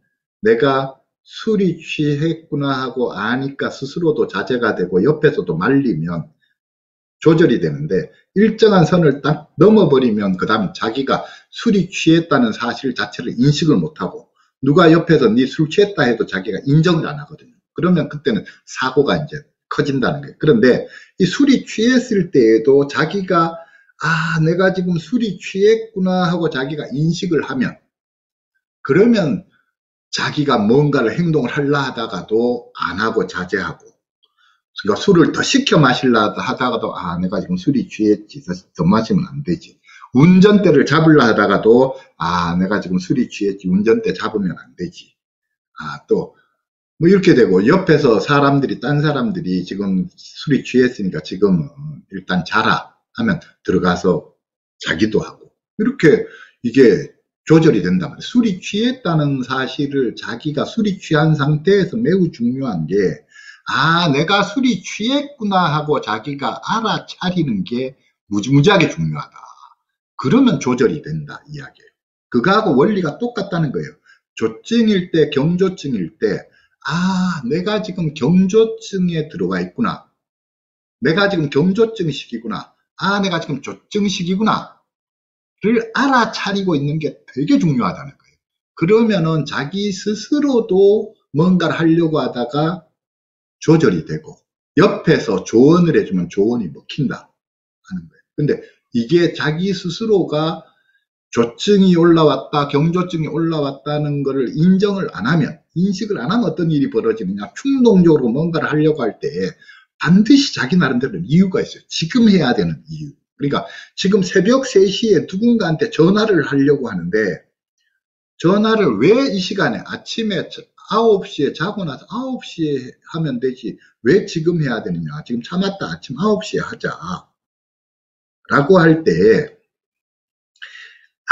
내가 술이 취했구나 하고 아니까 스스로도 자제가 되고 옆에서도 말리면 조절이 되는데, 일정한 선을 딱 넘어버리면 그 다음 자기가 술이 취했다는 사실 자체를 인식을 못하고, 누가 옆에서 네 술 취했다 해도 자기가 인정을 안 하거든요. 그러면 그때는 사고가 이제 커진다는 거예요. 그런데 이 술이 취했을 때에도 자기가 아, 내가 지금 술이 취했구나 하고 자기가 인식을 하면, 그러면 자기가 뭔가를 행동을 하려 하다가도 안 하고 자제하고, 그러니까 술을 더 시켜 마시려 하다가도 아, 내가 지금 술이 취했지, 더 마시면 안 되지. 운전대를 잡으려 하다가도 아, 내가 지금 술이 취했지, 운전대 잡으면 안 되지. 아, 또 뭐 이렇게 되고, 옆에서 사람들이, 딴 사람들이 지금 술이 취했으니까 지금 일단 자라 하면 들어가서 자기도 하고, 이렇게 이게 조절이 된다 말이에요. 술이 취했다는 사실을, 자기가 술이 취한 상태에서 매우 중요한 게, 아, 내가 술이 취했구나 하고 자기가 알아차리는 게 무지무지하게 중요하다. 그러면 조절이 된다 이야기예요. 그거하고 원리가 똑같다는 거예요. 조증일 때, 경조증일 때, 아, 내가 지금 경조증에 들어가 있구나, 내가 지금 경조증 시기구나, 아, 내가 지금 조증 시기구나 를 알아차리고 있는 게 되게 중요하다는 거예요. 그러면은 자기 스스로도 뭔가를 하려고 하다가 조절이 되고, 옆에서 조언을 해주면 조언이 먹힌다 하는 거예요. 근데 이게 자기 스스로가 조증이 올라왔다, 경조증이 올라왔다는 것을 인정을 안 하면, 인식을 안 하면 어떤 일이 벌어지느냐, 충동적으로 뭔가를 하려고 할 때에 반드시 자기 나름대로 이유가 있어요. 지금 해야 되는 이유. 그러니까 지금 새벽 3시에 누군가한테 전화를 하려고 하는데, 전화를 왜 이 시간에, 아침에 9시에 자고 나서 9시에 하면 되지, 왜 지금 해야 되느냐, 지금 참았다 아침 9시에 하자 라고 할 때에,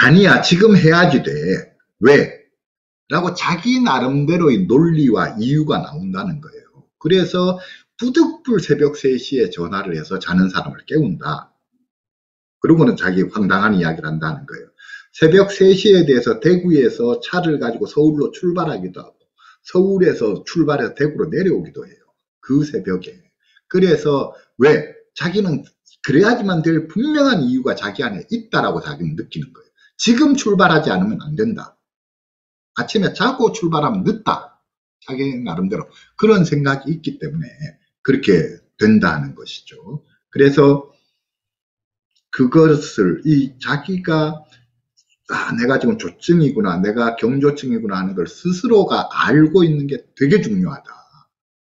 아니야, 지금 해야지 돼, 왜? 라고 자기 나름대로의 논리와 이유가 나온다는 거예요. 그래서 부득불 새벽 3시에 전화를 해서 자는 사람을 깨운다. 그러고는 자기 황당한 이야기를 한다는 거예요. 새벽 3시에 대해서 대구에서 차를 가지고 서울로 출발하기도 하고, 서울에서 출발해서 대구로 내려오기도 해요, 그 새벽에. 그래서 왜? 자기는 그래야지만 될 분명한 이유가 자기 안에 있다라고 자기는 느끼는 거예요. 지금 출발하지 않으면 안 된다, 아침에 자고 출발하면 늦다, 자기 나름대로 그런 생각이 있기 때문에 그렇게 된다는 것이죠. 그래서 그것을, 이 자기가 아, 내가 지금 조증이구나, 내가 경조증이구나 하는 걸 스스로가 알고 있는 게 되게 중요하다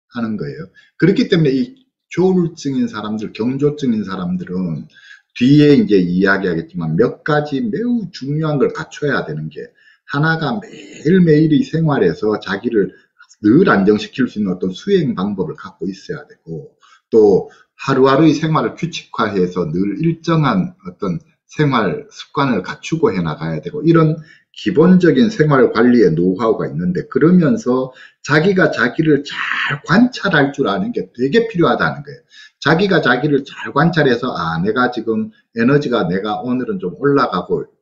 하는 거예요. 그렇기 때문에 이 조울증인 사람들, 경조증인 사람들은 뒤에 이제 이야기하겠지만 몇 가지 매우 중요한 걸 갖춰야 되는 게, 하나가 매일매일의 생활에서 자기를 늘 안정시킬 수 있는 어떤 수행 방법을 갖고 있어야 되고, 또 하루하루의 생활을 규칙화해서 늘 일정한 어떤 생활 습관을 갖추고 해나가야 되고, 이런 기본적인 생활 관리의 노하우가 있는데, 그러면서 자기가 자기를 잘 관찰할 줄 아는 게 되게 필요하다는 거예요. 자기가 자기를 잘 관찰해서 아, 내가 지금 에너지가, 내가 오늘은 좀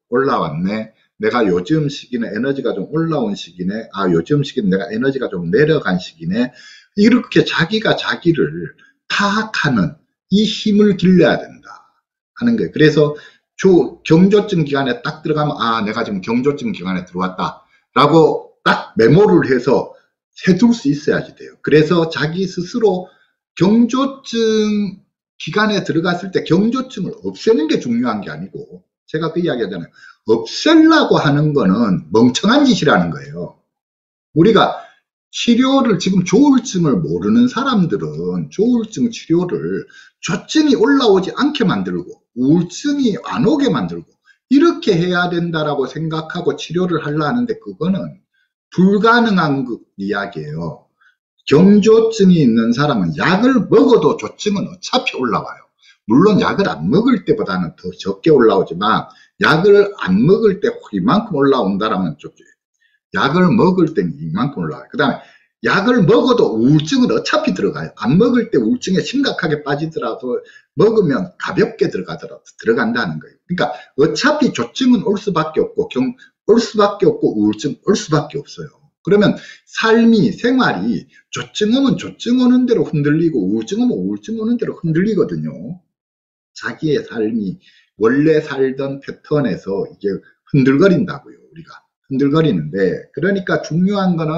올라왔네, 내가 요즘 시기는 에너지가 좀 올라온 시기네, 아, 요즘 시기는 내가 에너지가 좀 내려간 시기네, 이렇게 자기가 자기를 파악하는 이 힘을 길러야 된다 하는 거예요. 그래서 경조증 기간에 딱 들어가면 아, 내가 지금 경조증 기간에 들어왔다 라고 딱 메모를 해서 세둘 수 있어야지 돼요. 그래서 자기 스스로 경조증 기간에 들어갔을 때 경조증을 없애는 게 중요한 게 아니고, 제가 그 이야기 하잖아요, 없애려고 하는 거는 멍청한 짓이라는 거예요. 우리가 치료를, 지금 조울증을 모르는 사람들은 조울증 치료를 조증이 올라오지 않게 만들고 우울증이 안 오게 만들고 이렇게 해야 된다라고 생각하고 치료를 하려 하는데, 그거는 불가능한 이야기예요. 경조증이 있는 사람은 약을 먹어도 조증은 어차피 올라와요. 물론 약을 안 먹을 때보다는 더 적게 올라오지만, 약을 안 먹을 때 이만큼 올라온다라면 좋죠. 약을 먹을 땐 이만큼 올라와요. 그 다음에 약을 먹어도 우울증은 어차피 들어가요. 안 먹을 때 우울증에 심각하게 빠지더라도 먹으면 가볍게 들어가더라도 들어간다는 거예요. 그러니까 어차피 조증은 올 수밖에 없고 올 수밖에 없고 우울증 올 수밖에 없어요. 그러면 삶이 생활이 조증 오면 조증 오는 대로 흔들리고 우울증 오면 우울증 오는 대로 흔들리거든요. 자기의 삶이 원래 살던 패턴에서 이게 흔들거린다고요. 우리가 흔들거리는데, 그러니까 중요한 거는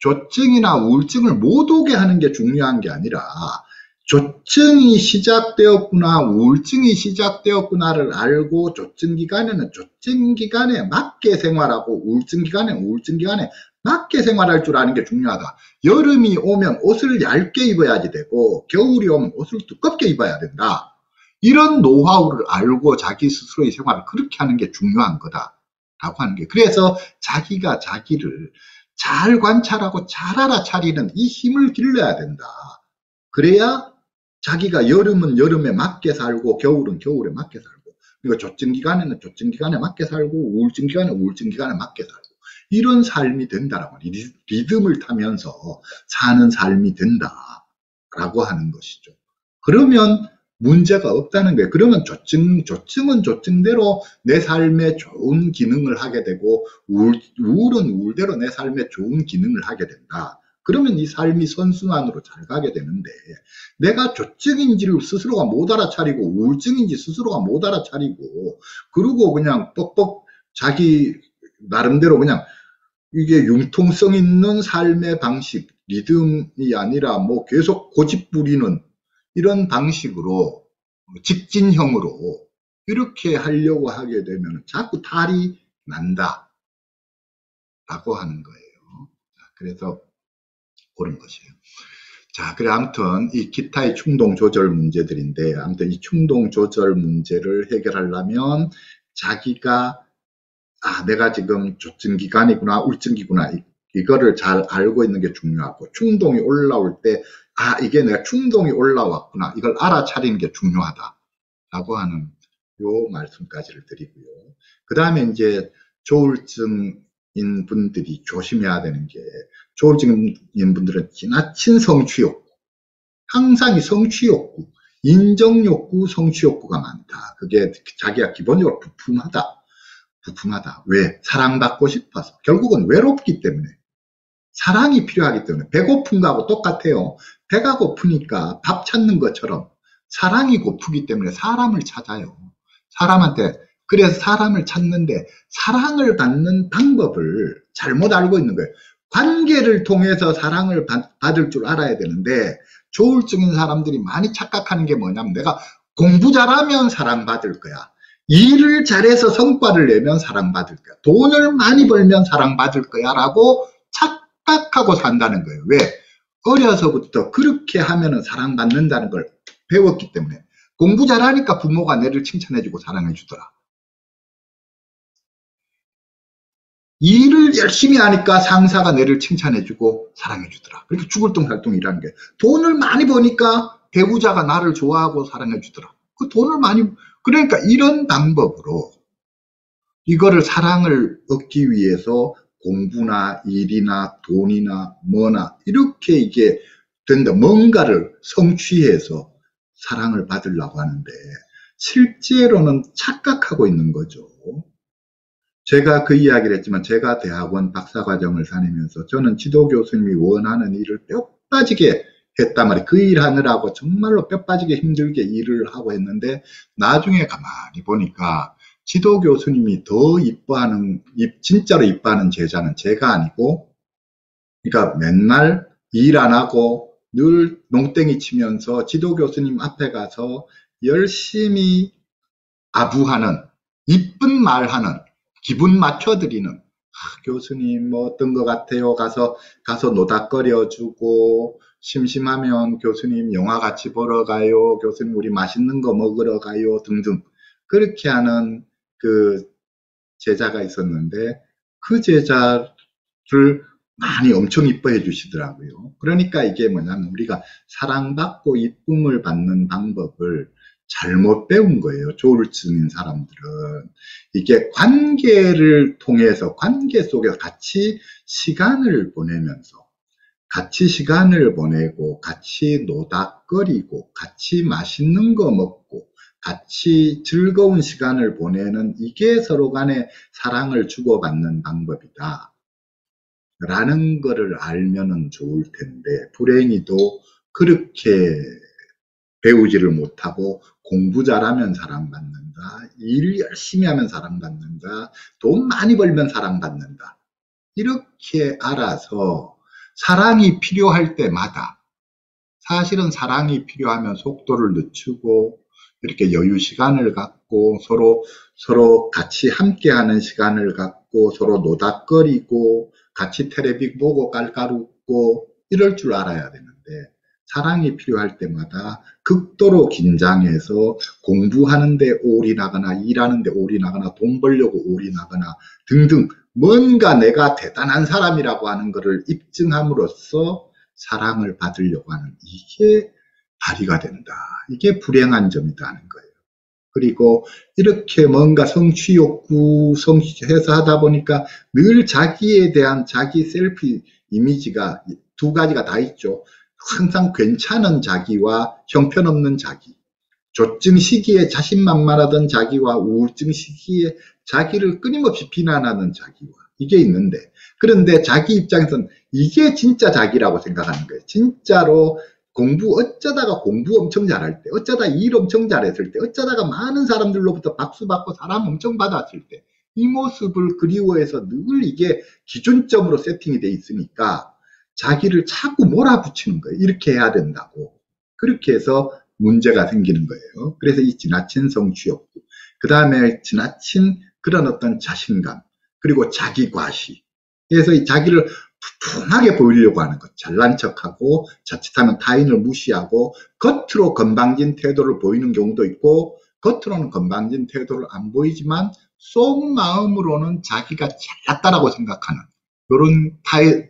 조증이나 우울증을 못 오게 하는 게 중요한 게 아니라 조증이 시작되었구나 우울증이 시작되었구나를 알고 조증기간에는 조증기간에 맞게 생활하고 우울증기간에는 우울증기간에 맞게 생활할 줄 아는 게 중요하다. 여름이 오면 옷을 얇게 입어야지 되고 겨울이 오면 옷을 두껍게 입어야 된다. 이런 노하우를 알고 자기 스스로의 생활을 그렇게 하는 게 중요한 거다 라고 하는 게, 그래서 자기가 자기를 잘 관찰하고 잘 알아차리는 이 힘을 길러야 된다. 그래야 자기가 여름은 여름에 맞게 살고 겨울은 겨울에 맞게 살고, 그리고 조증기간에는 조증기간에 맞게 살고 우울증기간에는 우울증기간에 맞게 살고, 이런 삶이 된다라고 하는, 리듬을 타면서 사는 삶이 된다라고 하는 것이죠. 그러면 문제가 없다는 거예요. 그러면 조증은 조증대로 내 삶에 좋은 기능을 하게 되고 우울은 우울대로 내 삶에 좋은 기능을 하게 된다. 그러면 이 삶이 선순환으로 잘 가게 되는데, 내가 조증인지를 스스로가 못 알아차리고 우울증인지 스스로가 못 알아차리고 그러고 그냥 뻑뻑 자기 나름대로 그냥 이게 융통성 있는 삶의 방식, 리듬이 아니라 뭐 계속 고집 부리는 이런 방식으로 직진형으로 이렇게 하려고 하게 되면 자꾸 탈이 난다 라고 하는 거예요. 그래서 그런 것이에요. 자, 그래 아무튼 이 기타의 충동 조절 문제들인데, 아무튼 이 충동 조절 문제를 해결하려면 자기가 내가 지금 조증기간이구나 우울증기구나 이거를 잘 알고 있는 게 중요하고, 충동이 올라올 때 이게 내가 충동이 올라왔구나 이걸 알아차리는 게 중요하다 라고 하는 요 말씀까지를 드리고요. 그 다음에 이제 조울증인 분들이 조심해야 되는 게, 조울증인 분들은 지나친 성취욕구, 항상 이 성취욕구, 인정욕구, 성취욕구가 많다. 그게 자기가 기본적으로 부품하다. 왜? 사랑받고 싶어서. 결국은 외롭기 때문에 사랑이 필요하기 때문에, 배고픈 거하고 똑같아요. 배가 고프니까 밥 찾는 것처럼 사랑이 고프기 때문에 사람을 찾아요. 사람한테. 그래서 사람을 찾는데 사랑을 받는 방법을 잘못 알고 있는 거예요. 관계를 통해서 사랑을 받을 줄 알아야 되는데, 조울증인 사람들이 많이 착각하는 게 뭐냐면, 내가 공부 잘하면 사랑받을 거야, 일을 잘해서 성과를 내면 사랑받을 거야, 돈을 많이 벌면 사랑받을 거야 라고 착각하고 산다는 거예요. 왜? 어려서부터 그렇게 하면은 사랑받는다는 걸 배웠기 때문에. 공부 잘하니까 부모가 내를 칭찬해주고 사랑해주더라. 일을 열심히 하니까 상사가 내를 칭찬해주고 사랑해주더라. 그렇게 죽을똥살똥 일하는 게. 돈을 많이 버니까 배우자가 나를 좋아하고 사랑해주더라. 그 돈을 많이, 그러니까 이런 방법으로 이거를, 사랑을 얻기 위해서 공부나 일이나 돈이나 뭐나 이렇게 이게 된다. 뭔가를 성취해서 사랑을 받으려고 하는데 실제로는 착각하고 있는 거죠. 제가 그 이야기를 했지만, 제가 대학원 박사과정을 다니면서 저는 지도교수님이 원하는 일을 뼈 빠지게 했단 말이에요. 그 일하느라고 정말로 뼈 빠지게 힘들게 일을 하고 했는데, 나중에 가만히 보니까 지도 교수님이 더 이뻐하는, 진짜로 이뻐하는 제자는 제가 아니고, 그러니까 맨날 일 안 하고 늘 농땡이 치면서 지도 교수님 앞에 가서 열심히 아부하는, 이쁜 말하는, 기분 맞춰드리는, 교수님 뭐 어떤 것 같아요? 가서 노닥거려주고, 심심하면 교수님 영화 같이 보러 가요, 교수님 우리 맛있는 거 먹으러 가요 등등 그렇게 하는 그 제자가 있었는데, 그 제자를 많이 엄청 이뻐해 주시더라고요. 그러니까 이게 뭐냐면, 우리가 사랑받고 이쁨을 받는 방법을 잘못 배운 거예요. 조울증인 사람들은 이게 관계를 통해서, 관계 속에서 같이 시간을 보내면서 같이 시간을 보내고 같이 노닥거리고 같이 맛있는 거 먹고 같이 즐거운 시간을 보내는 이게 서로 간에 사랑을 주고받는 방법이다 라는 거를 알면은 좋을 텐데, 불행히도 그렇게 배우지를 못하고 공부 잘하면 사랑받는다, 일 열심히 하면 사랑받는다, 돈 많이 벌면 사랑받는다, 이렇게 알아서 사랑이 필요할 때마다, 사실은 사랑이 필요하면 속도를 늦추고 이렇게 여유 시간을 갖고 서로 같이 함께하는 시간을 갖고 서로 노닥거리고 같이 텔레비 보고 깔깔 웃고 이럴 줄 알아야 되는데, 사랑이 필요할 때마다 극도로 긴장해서 공부하는 데 올인하거나 일하는 데 올인하거나 돈 벌려고 올인하거나 등등 뭔가 내가 대단한 사람이라고 하는 것을 입증함으로써 사랑을 받으려고 하는, 이게 발휘가 된다. 이게 불행한 점이라는 거예요. 그리고 이렇게 뭔가 성취욕구 성취해서 하다 보니까 늘 자기에 대한 자기 셀프 이미지가 두 가지가 다 있죠. 항상 괜찮은 자기와 형편없는 자기, 조증 시기에 자신만만하던 자기와 우울증 시기에 자기를 끊임없이 비난하는 자기와, 이게 있는데, 그런데 자기 입장에서는 이게 진짜 자기라고 생각하는 거예요. 진짜로 공부, 어쩌다가 공부 엄청 잘할 때, 어쩌다 일 엄청 잘했을 때, 어쩌다가 많은 사람들로부터 박수 받고 사랑 엄청 받았을 때, 이 모습을 그리워해서 늘 이게 기준점으로 세팅이 돼 있으니까 자기를 자꾸 몰아붙이는 거예요. 이렇게 해야 된다고. 그렇게 해서 문제가 생기는 거예요. 그래서 이 지나친 성취욕구, 그 다음에 지나친 그런 어떤 자신감, 그리고 자기 과시. 그래서 이 자기를 푸푸하게 보이려고 하는 것, 잘난 척하고 자칫하면 타인을 무시하고 겉으로 건방진 태도를 보이는 경우도 있고, 겉으로는 건방진 태도를 안 보이지만 속마음으로는 자기가 잘났다라고 생각하는, 이런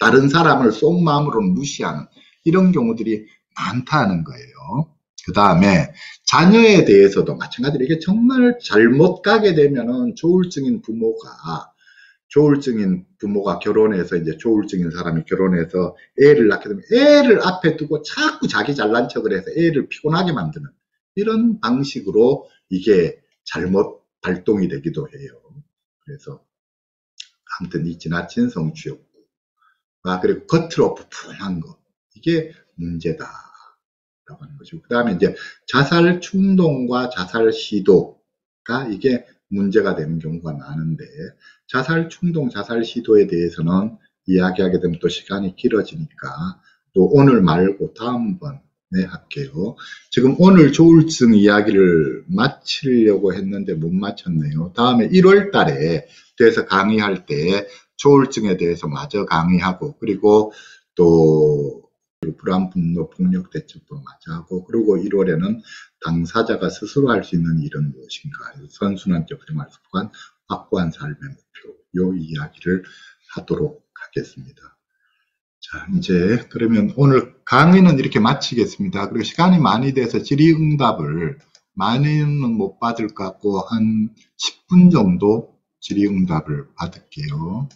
다른 사람을 속마음으로는 무시하는 이런 경우들이 많다는 거예요. 그 다음에 자녀에 대해서도 마찬가지로 이게 정말 잘못 가게 되면은 조울증인 부모가 결혼해서, 이제 조울증인 사람이 결혼해서 애를 낳게 되면 애를 앞에 두고 자꾸 자기 잘난 척을 해서 애를 피곤하게 만드는 이런 방식으로 이게 잘못 발동이 되기도 해요. 그래서 아무튼 이 지나친 성취욕구와 그리고 겉으로 부풀한 거, 이게 문제다 라고 하는 거죠. 그 다음에 이제 자살 충동과 자살 시도가 이게 문제가 되는 경우가 많은데, 자살 충동, 자살 시도에 대해서는 이야기하게 되면 또 시간이 길어지니까 또 오늘 말고 다음번에 할게요. 지금 오늘 조울증 이야기를 마치려고 했는데 못 마쳤네요. 다음에 1월 달에 돼서 강의할 때 조울증에 대해서 마저 강의하고, 그리고 또 불안, 분노, 폭력 대처법 마저 하고, 그리고 1월에는 당사자가 스스로 할 수 있는 일은 무엇인가, 선순환적 생활습관, 확고한 삶의 목표, 이 이야기를 하도록 하겠습니다. 자, 이제 그러면 오늘 강의는 이렇게 마치겠습니다. 그리고 시간이 많이 돼서 질의응답을 많이는 못 받을 것 같고 한 10분 정도 질의응답을 받을게요.